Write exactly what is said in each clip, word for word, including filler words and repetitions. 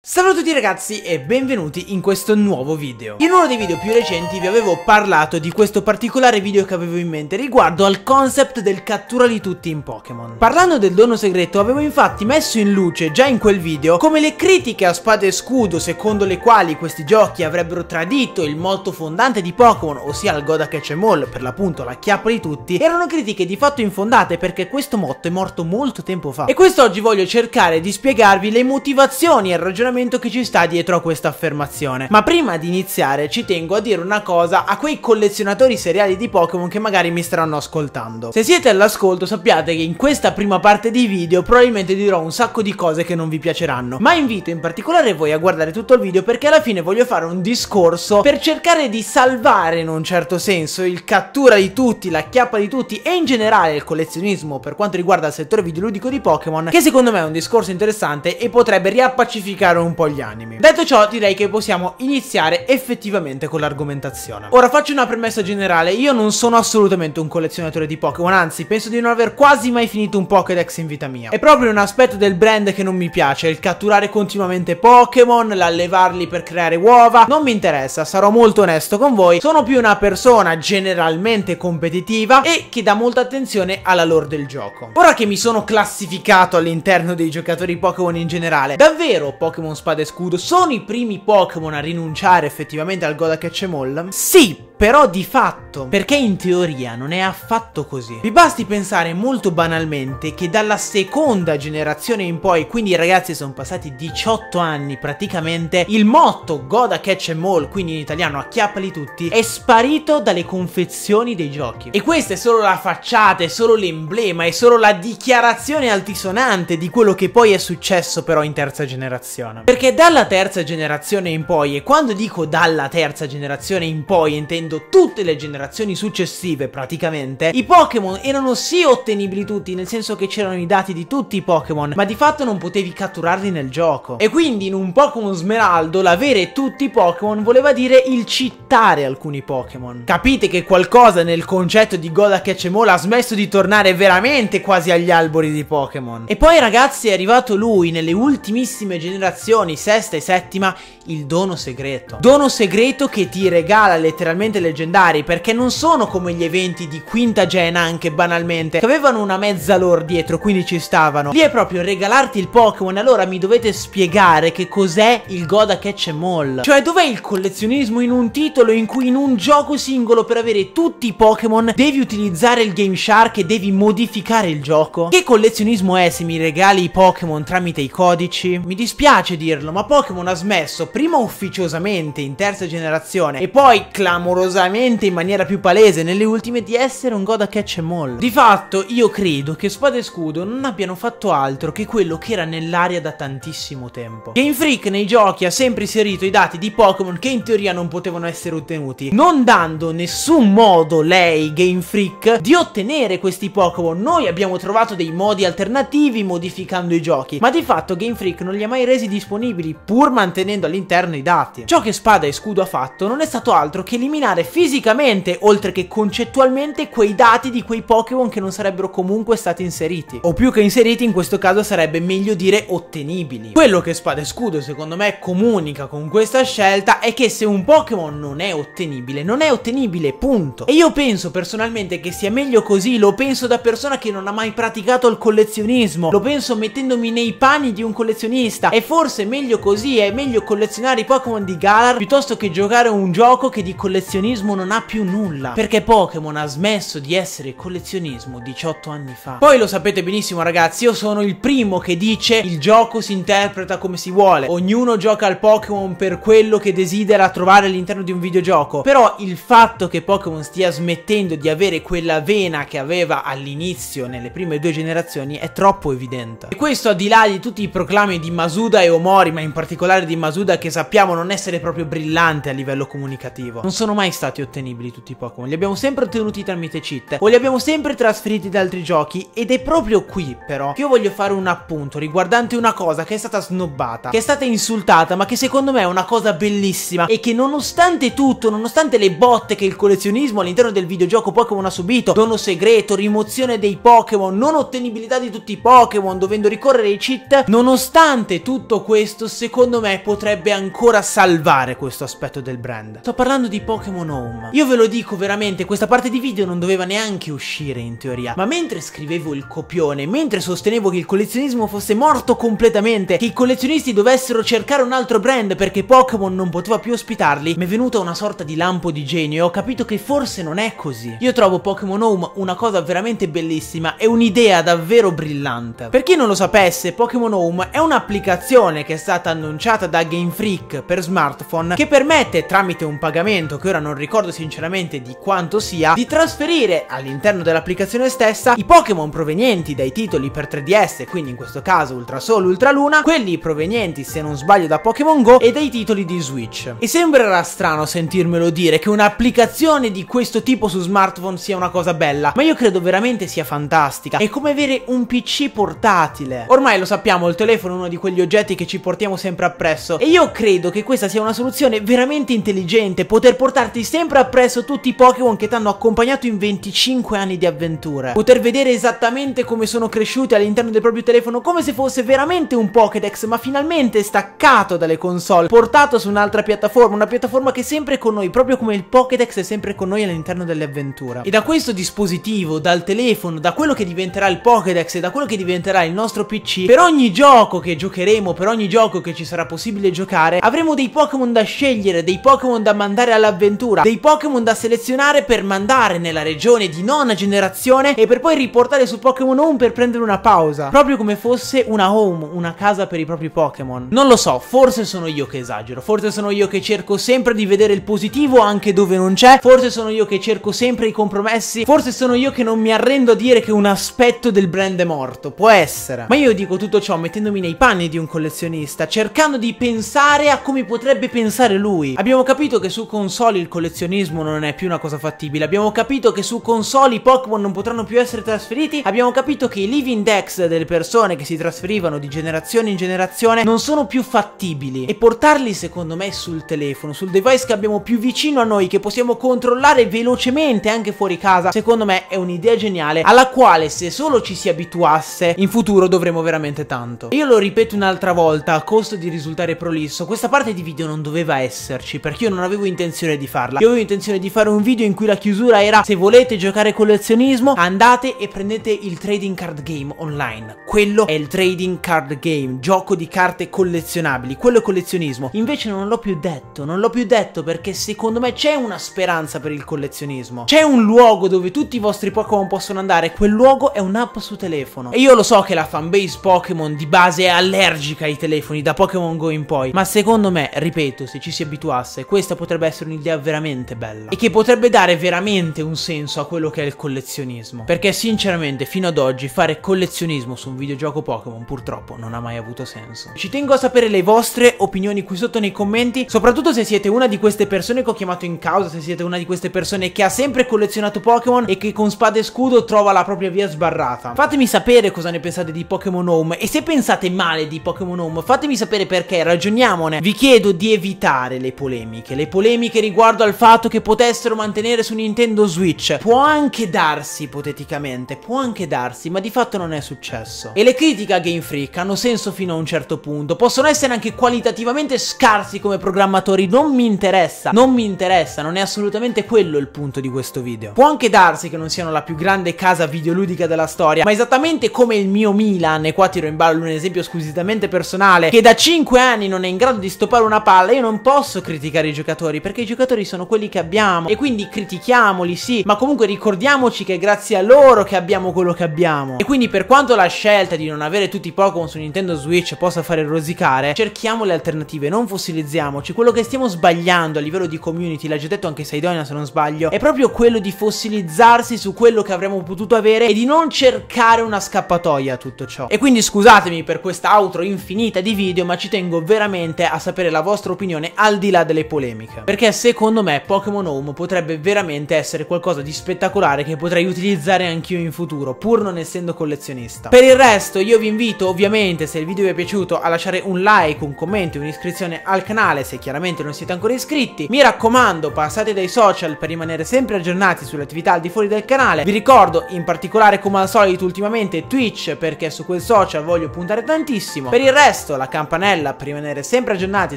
Salve a tutti ragazzi e benvenuti in questo nuovo video. In uno dei video più recenti vi avevo parlato di questo particolare video che avevo in mente riguardo al concept del catturali tutti in Pokémon. Parlando del dono segreto avevo infatti messo in luce già in quel video come le critiche a Spada e Scudo secondo le quali questi giochi avrebbero tradito il motto fondante di Pokémon, ossia il Goda Catch and Maul, per l'appunto la chiappa di tutti, erano critiche di fatto infondate perché questo motto è morto molto tempo fa. E quest'oggi voglio cercare di spiegarvi le motivazioni e il ragionamento che ci sta dietro a questa affermazione. Ma prima di iniziare ci tengo a dire una cosa a quei collezionatori seriali di Pokémon che magari mi staranno ascoltando. Se siete all'ascolto sappiate che in questa prima parte di video probabilmente dirò un sacco di cose che non vi piaceranno, ma invito in particolare voi a guardare tutto il video perché alla fine voglio fare un discorso per cercare di salvare in un certo senso il cattura di tutti, la chiappa di tutti e in generale il collezionismo per quanto riguarda il settore videoludico di Pokémon, che secondo me è un discorso interessante e potrebbe riappacificare un un po' gli animi. Detto ciò, direi che possiamo iniziare effettivamente con l'argomentazione. Ora faccio una premessa generale: io non sono assolutamente un collezionatore di Pokémon, anzi penso di non aver quasi mai finito un Pokédex in vita mia. È proprio un aspetto del brand che non mi piace, il catturare continuamente Pokémon, l'allevarli per creare uova, non mi interessa, sarò molto onesto con voi, sono più una persona generalmente competitiva e che dà molta attenzione alla lore del gioco. Ora che mi sono classificato all'interno dei giocatori Pokémon in generale, davvero Pokémon Spada e Scudo sono i primi Pokémon a rinunciare effettivamente al Goda Catch and Maul? Sì, però di fatto, perché in teoria non è affatto così. Vi basti pensare molto banalmente che dalla seconda generazione in poi, quindi ragazzi sono passati diciotto anni praticamente, il motto Goda Catch and Maul, quindi in italiano acchiappali tutti, è sparito dalle confezioni dei giochi. E questa è solo la facciata, è solo l'emblema, è solo la dichiarazione altisonante di quello che poi è successo però in terza generazione. Perché dalla terza generazione in poi, e quando dico dalla terza generazione in poi intendo tutte le generazioni successive praticamente, i Pokémon erano sì ottenibili tutti, nel senso che c'erano i dati di tutti i Pokémon, ma di fatto non potevi catturarli nel gioco. E quindi in un Pokémon Smeraldo l'avere tutti i Pokémon voleva dire il citare alcuni Pokémon. Capite che qualcosa nel concetto di Goda Catch and Maul ha smesso di tornare veramente quasi agli albori di Pokémon. E poi ragazzi è arrivato lui nelle ultimissime generazioni, sesta e settima, il dono segreto. Dono segreto che ti regala letteralmente leggendari, perché non sono come gli eventi di quinta gen anche banalmente, che avevano una mezza lore dietro, quindi ci stavano. Lì è proprio regalarti il Pokémon. Allora mi dovete spiegare che cos'è il Goda Catch and Maul. Cioè dov'è il collezionismo in un titolo in cui in un gioco singolo per avere tutti i Pokémon devi utilizzare il Game Shark e devi modificare il gioco? Che collezionismo è se mi regali i Pokémon tramite i codici? Mi dispiace di Dirlo, ma Pokémon ha smesso prima ufficiosamente in terza generazione e poi clamorosamente in maniera più palese nelle ultime di essere un Goda Catch and Maul. Di fatto io credo che Spada e Scudo non abbiano fatto altro che quello che era nell'aria da tantissimo tempo. Game Freak nei giochi ha sempre inserito i dati di Pokémon che in teoria non potevano essere ottenuti, non dando nessun modo lei, Game Freak, di ottenere questi Pokémon. Noi abbiamo trovato dei modi alternativi modificando i giochi, ma di fatto Game Freak non li ha mai resi disponibili pur mantenendo all'interno i dati. Ciò che Spada e Scudo ha fatto non è stato altro che eliminare fisicamente, oltre che concettualmente, quei dati di quei Pokémon che non sarebbero comunque stati inseriti, o più che inseriti in questo caso sarebbe meglio dire ottenibili. Quello che Spada e Scudo secondo me comunica con questa scelta è che se un Pokémon non è ottenibile, non è ottenibile, punto. E io penso personalmente che sia meglio così, lo penso da persona che non ha mai praticato il collezionismo, lo penso mettendomi nei panni di un collezionista, e forse meglio così. È meglio collezionare i Pokémon di Galar piuttosto che giocare un gioco che di collezionismo non ha più nulla, perché Pokémon ha smesso di essere collezionismo diciotto anni fa. Poi lo sapete benissimo ragazzi, io sono il primo che dice il gioco si interpreta come si vuole, ognuno gioca al Pokémon per quello che desidera trovare all'interno di un videogioco, però il fatto che Pokémon stia smettendo di avere quella vena che aveva all'inizio nelle prime due generazioni è troppo evidente. E questo al di là di tutti i proclami di Masuda e Omori, ma in particolare di Masuda, che sappiamo non essere proprio brillante a livello comunicativo. Non sono mai mai stati ottenibili tutti i Pokémon, li abbiamo sempre ottenuti tramite cheat o li abbiamo sempre trasferiti da altri giochi. Ed è proprio qui però che io voglio fare un appunto riguardante una cosa che è stata snobbata, che è stata insultata, ma che secondo me è una cosa bellissima e che nonostante tutto, nonostante le botte che il collezionismo all'interno del videogioco Pokémon ha subito, dono segreto, rimozione dei Pokémon, non ottenibilità di tutti i Pokémon dovendo ricorrere ai cheat, nonostante tutto questo secondo me potrebbe ancora salvare questo aspetto del brand. Sto parlando di Pokémon Home. Io ve lo dico veramente, questa parte di video non doveva neanche uscire in teoria, ma mentre scrivevo il copione, mentre sostenevo che il collezionismo fosse morto completamente, che i collezionisti dovessero cercare un altro brand perché Pokémon non poteva più ospitarli, mi è venuta una sorta di lampo di genio e ho capito che forse non è così. Io trovo Pokémon Home una cosa veramente bellissima, è un'idea davvero brillante. Per chi non lo sapesse, Pokémon Home è un'applicazione che è stata annunciata da Game Freak per smartphone che permette, tramite un pagamento che ora non ricordo sinceramente di quanto sia, di trasferire all'interno dell'applicazione stessa i Pokémon provenienti dai titoli per tre D S, quindi in questo caso Ultra Sol, Ultra Luna, quelli provenienti se non sbaglio da Pokémon Go e dai titoli di Switch. E sembrerà strano sentirmelo dire che un'applicazione di questo tipo su smartphone sia una cosa bella, ma io credo veramente sia fantastica, è come avere un P C portatile. Ormai lo sappiamo, il telefono è uno di quegli oggetti che ci portiamo sempre appresso e io credo che questa sia una soluzione veramente intelligente, poter portarti sempre appresso tutti i Pokémon che ti hanno accompagnato in venticinque anni di avventure, poter vedere esattamente come sono cresciuti all'interno del proprio telefono, come se fosse veramente un Pokédex ma finalmente staccato dalle console, portato su un'altra piattaforma, una piattaforma che è sempre con noi, proprio come il Pokédex è sempre con noi all'interno delle avventure. E da questo dispositivo, dal telefono, da quello che diventerà il Pokédex e da quello che diventerà il nostro P C, per ogni gioco che giocheremo, per ogni gioco che ci sarà possibile giocare, avremo dei Pokémon da scegliere, dei Pokémon da mandare all'avventura, dei Pokémon da selezionare per mandare nella regione di nona generazione e per poi riportare su Pokémon Home per prendere una pausa, proprio come fosse una home, una casa per i propri Pokémon. Non lo so, forse sono io che esagero, forse sono io che cerco sempre di vedere il positivo anche dove non c'è, forse sono io che cerco sempre i compromessi, forse sono io che non mi arrendo a dire che un aspetto del brand è morto, può essere. Ma io dico tutto ciò mettendomi nei panni di un collezionista, cercando di pensare a come potrebbe pensare lui. Abbiamo capito che su console il collezionismo non è più una cosa fattibile, abbiamo capito che su console i Pokémon non potranno più essere trasferiti, abbiamo capito che i live index delle persone che si trasferivano di generazione in generazione non sono più fattibili, e portarli secondo me sul telefono, sul device che abbiamo più vicino a noi, che possiamo controllare velocemente anche fuori casa, secondo me è un'idea geniale alla quale, se solo ci si abituasse, in futuro dovremo veramente tanto. Io lo ripeto un'altra volta a costo di risultare prolisso, questa parte di video non doveva esserci perché io non avevo intenzione di farla. Io avevo intenzione di fare un video in cui la chiusura era: se volete giocare collezionismo andate e prendete il trading card game online, quello è il trading card game, gioco di carte collezionabili, quello è collezionismo. Invece non l'ho più detto, non l'ho più detto perché secondo me c'è una speranza per il collezionismo, c'è un luogo dove tutti i vostri Pokémon possono andare, quel luogo è un'app su telefono. E io lo so che la fanbase Pokémon di base è allergica ai telefoni da Pokémon Go in poi, ma secondo me, ripeto, se ci si abituasse questa potrebbe essere un'idea veramente bella e che potrebbe dare veramente un senso a quello che è il collezionismo, perché sinceramente fino ad oggi fare collezionismo su un videogioco Pokémon purtroppo non ha mai avuto senso. Ci tengo a sapere le vostre opinioni qui sotto nei commenti, soprattutto se siete una di queste persone che ho chiamato in causa, se siete una di queste persone che ha sempre collezionato Pokémon e che con Spada e Scudo trova la propria via sbarrata. Fatemi sapere cosa ne pensate di Pokémon Home, e se pensate male di Pokémon Home fatemi sapere perché, ragioniamone. Vi chiedo di evitare le polemiche, le polemiche riguardo al fatto che potessero mantenere su Nintendo Switch. Può anche darsi ipoteticamente, può anche darsi, ma di fatto non è successo. E le critiche a Game Freak hanno senso fino a un certo punto, possono essere anche qualitativamente scarsi come programmatori, non mi interessa, non mi interessa, non è assolutamente quello il punto di questo video. Può anche darsi che non siano la più grande casa videoludica della storia, ma esattamente come il mio Milan, e qua tiro in ballo un esempio squisitamente personale, che da cinque anni non è in grado di stoppare una palla, io non posso criticare i giocatori perché i giocatori sono quelli che abbiamo, e quindi critichiamoli sì, ma comunque ricordiamoci che è grazie a loro che abbiamo quello che abbiamo. E quindi per quanto la scelta di non avere tutti i Pokémon su Nintendo Switch possa fare rosicare, cerchiamo le alternative, non fossilizziamoci. Quello che stiamo sbagliando a livello di community, l'ha già detto anche Saidonia se non sbaglio, è proprio quello di fossilizzarsi su quello che avremmo potuto avere e di non cercare una scappatoia a tutto ciò. E quindi scusatemi per questa outro infinita di video, ma ci tengo veramente a sapere la vostra opinione al di là delle polemiche, perché secondo secondo me Pokémon Home potrebbe veramente essere qualcosa di spettacolare che potrei utilizzare anch'io in futuro, pur non essendo collezionista. Per il resto io vi invito ovviamente, se il video vi è piaciuto, a lasciare un like, un commento e un'iscrizione al canale se chiaramente non siete ancora iscritti. Mi raccomando, passate dai social per rimanere sempre aggiornati sulle attività al di fuori del canale. Vi ricordo in particolare, come al solito ultimamente, Twitch, perché su quel social voglio puntare tantissimo. Per il resto la campanella per rimanere sempre aggiornati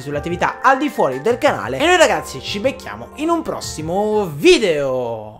sulle attività al di fuori del canale. E noi ragazzi ci becchiamo in un prossimo video!